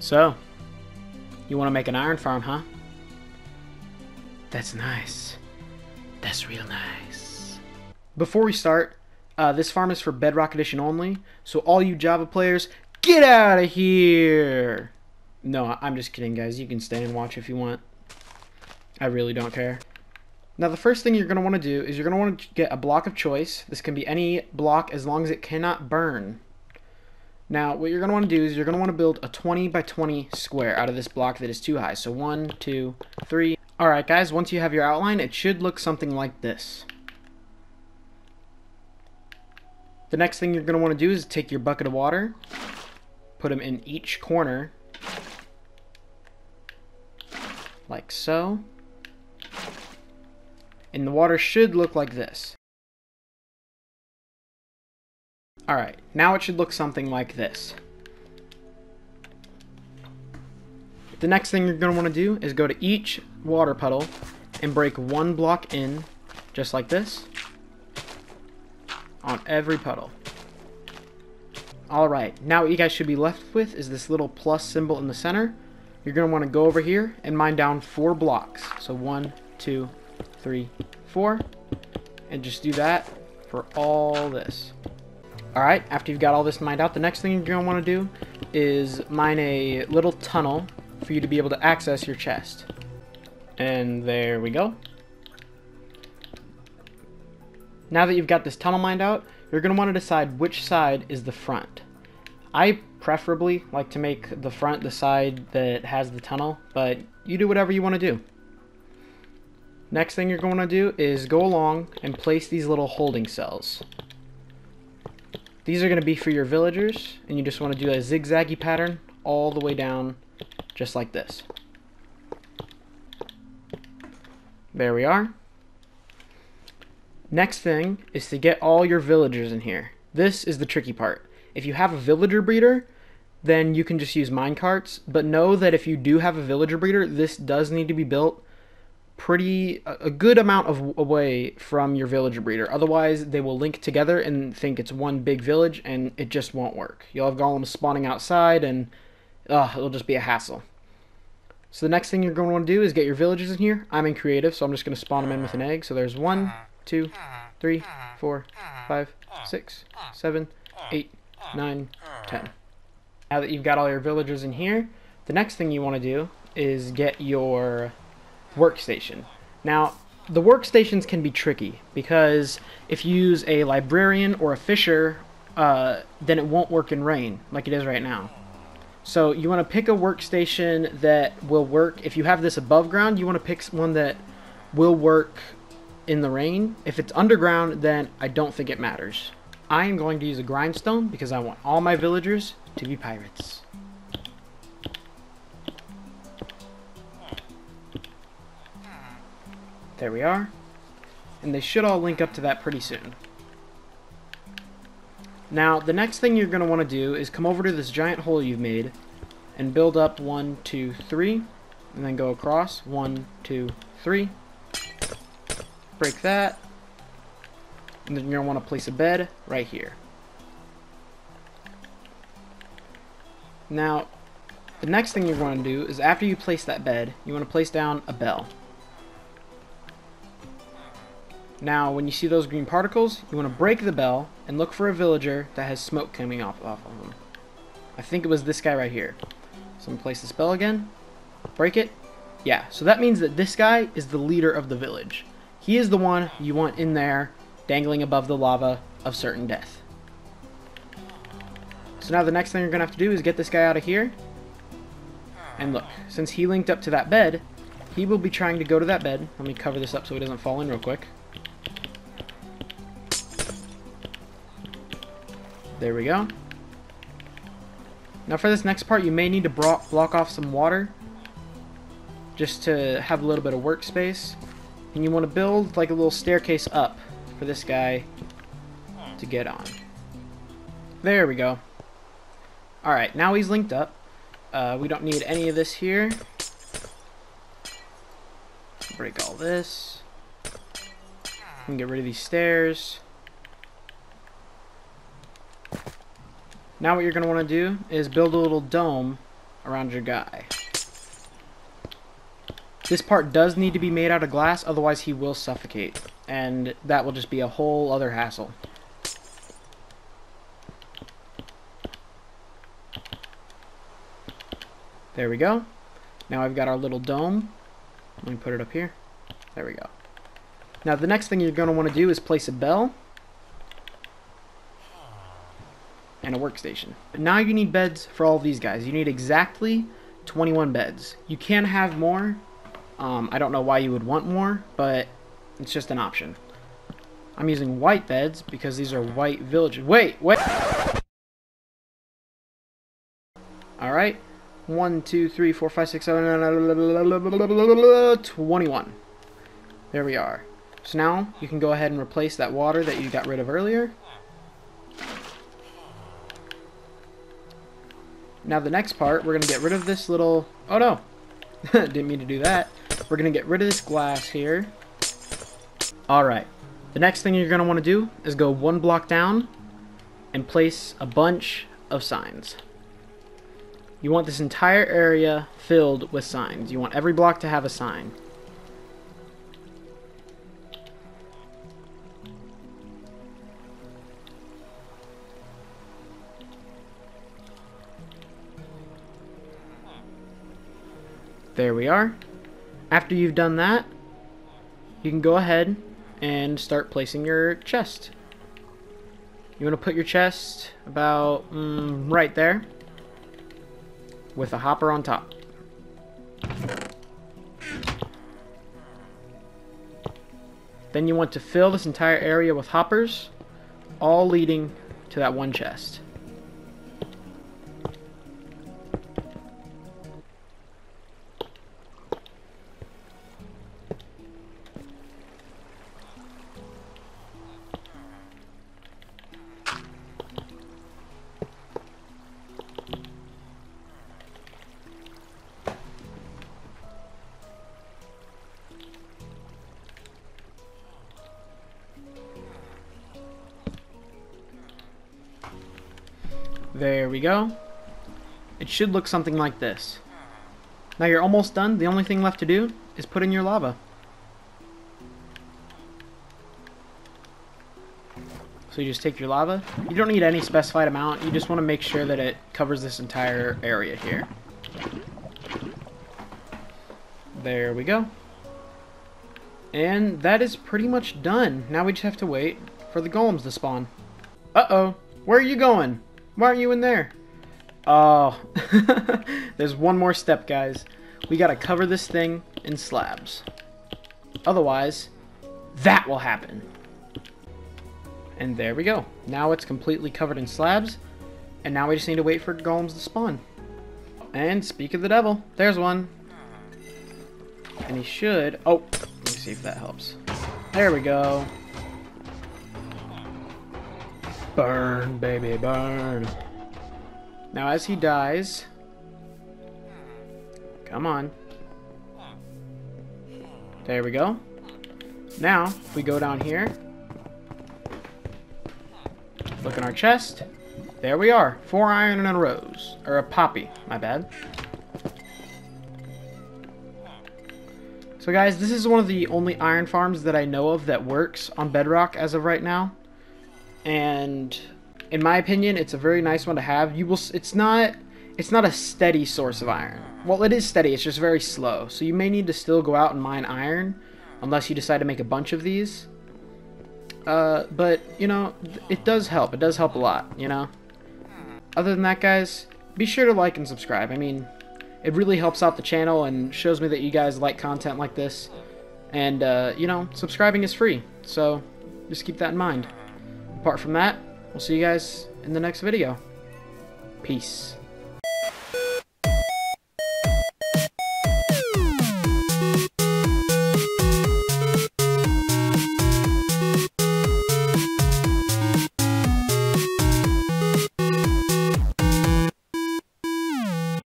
So, you want to make an iron farm, huh? That's nice. That's real nice. Before we start, this farm is for Bedrock Edition only, so all you Java players, get out of here! No, I'm just kidding, guys. You can stay and watch if you want. I really don't care. Now, the first thing you're going to want to do is you're going to want to get a block of choice. This can be any block as long as it cannot burn. Now, what you're going to want to do is you're going to want to build a 20 by 20 square out of this block that is too high. So 1, 2, 3. All right, guys, once you have your outline, it should look something like this. The next thing you're going to want to do is take your bucket of water, put them in each corner, like so. And the water should look like this. Alright, now it should look something like this. The next thing you're going to want to do is go to each water puddle and break one block in, just like this, on every puddle. Alright, now what you guys should be left with is this little plus symbol in the center. You're going to want to go over here and mine down 4 blocks. So 1, 2, 3, 4, and just do that for all this. Alright, after you've got all this mined out, the next thing you're going to want to do is mine a little tunnel for you to be able to access your chest. And there we go. Now that you've got this tunnel mined out, you're going to want to decide which side is the front. I preferably like to make the front the side that has the tunnel, but you do whatever you want to do. Next thing you're going to do is go along and place these little holding cells. These are going to be for your villagers, and you just want to do a zigzaggy pattern all the way down, just like this. There we are. Next thing is to get all your villagers in here. This is the tricky part. If you have a villager breeder, then you can just use minecarts, but know that if you do have a villager breeder, this does need to be built a good amount of away from your villager breeder. Otherwise, they will link together and think it's one big village, and it just won't work. You'll have golems spawning outside, and it'll just be a hassle. So the next thing you're going to want to do is get your villagers in here. I'm in creative, so I'm just going to spawn them in with an egg. So there's 1, 2, 3, 4, 5, 6, 7, 8, 9, 10. Now that you've got all your villagers in here, the next thing you want to do is get your workstation. Now, the workstations can be tricky because if you use a librarian or a fisher, then it won't work in rain like it is right now. So you want to pick a workstation that will work. If you have this above ground, you want to pick one that will work in the rain. If it's underground, then I don't think it matters. I am going to use a grindstone because I want all my villagers to be pirates. There we are. And they should all link up to that pretty soon. Now, the next thing you're going to want to do is come over to this giant hole you've made and build up 1, 2, 3, and then go across 1, 2, 3. Break that. And then you're going to want to place a bed right here. Now, the next thing you're going to do is after you place that bed, you want to place down a bell. Now, when you see those green particles, you want to break the bell and look for a villager that has smoke coming off of them. I think it was this guy right here. So I'm going to place this bell again. Break it. Yeah, so that means that this guy is the leader of the village. He is the one you want in there, dangling above the lava of certain death. So now the next thing you're going to have to do is get this guy out of here. And look, since he linked up to that bed, he will be trying to go to that bed. Let me cover this up so he doesn't fall in real quick. There we go. Now for this next part, you may need to block off some water just to have a little bit of workspace. And you want to build like a little staircase up for this guy to get on. There we go. Alright, now he's linked up. We don't need any of this here. Break all this. And get rid of these stairs. Now what you're going to want to do is build a little dome around your guy. This part does need to be made out of glass, otherwise he will suffocate, and that will just be a whole other hassle. There we go. Now I've got our little dome. Let me put it up here. There we go. Now the next thing you're going to want to do is place a bell and a workstation. But now you need beds for all of these guys. You need exactly 21 beds. You can have more. I don't know why you would want more, but it's just an option. I'm using white beds because these are white villagers. Wait! Alright. 1, 2, 3, 4, 5, 6, 7, 21. There we are. So now you can go ahead and replace that water that you got rid of earlier. Now the next part, we're going to get rid of this little... Oh no! Didn't mean to do that. We're going to get rid of this glass here. Alright. The next thing you're going to want to do is go one block down and place a bunch of signs. You want this entire area filled with signs. You want every block to have a sign. There we are. After you've done that, you can go ahead and start placing your chest. You want to put your chest about right there, with a hopper on top. Then you want to fill this entire area with hoppers, all leading to that one chest. There we go. It should look something like this. Now you're almost done. The only thing left to do is put in your lava. So you just take your lava. You don't need any specified amount. You just want to make sure that it covers this entire area here. There we go. And that is pretty much done. Now we just have to wait for the golems to spawn. Uh-oh. Where are you going? Why aren't you in there? Oh, there's one more step, guys. We gotta cover this thing in slabs. Otherwise, that will happen. And there we go. Now it's completely covered in slabs. And now we just need to wait for golems to spawn. And speak of the devil, there's one. And he should... Oh, let me see if that helps. There we go. Burn, baby, burn. Now as he dies... Come on. There we go. Now, if we go down here... Look in our chest. There we are. 4 iron and a rose. Or a poppy, my bad. So guys, this is one of the only iron farms that I know of that works on Bedrock as of right now. And in my opinion, it's a very nice one to have. It's not a steady source of iron. Well, it is steady, it's just very slow. So you may need to still go out and mine iron unless you decide to make a bunch of these. But, you know, it does help. It does help a lot, you know. Other than that, guys, be sure to like and subscribe. I mean, it really helps out the channel and shows me that you guys like content like this. And, you know, subscribing is free. So just keep that in mind. Apart from that, we'll see you guys in the next video. Peace.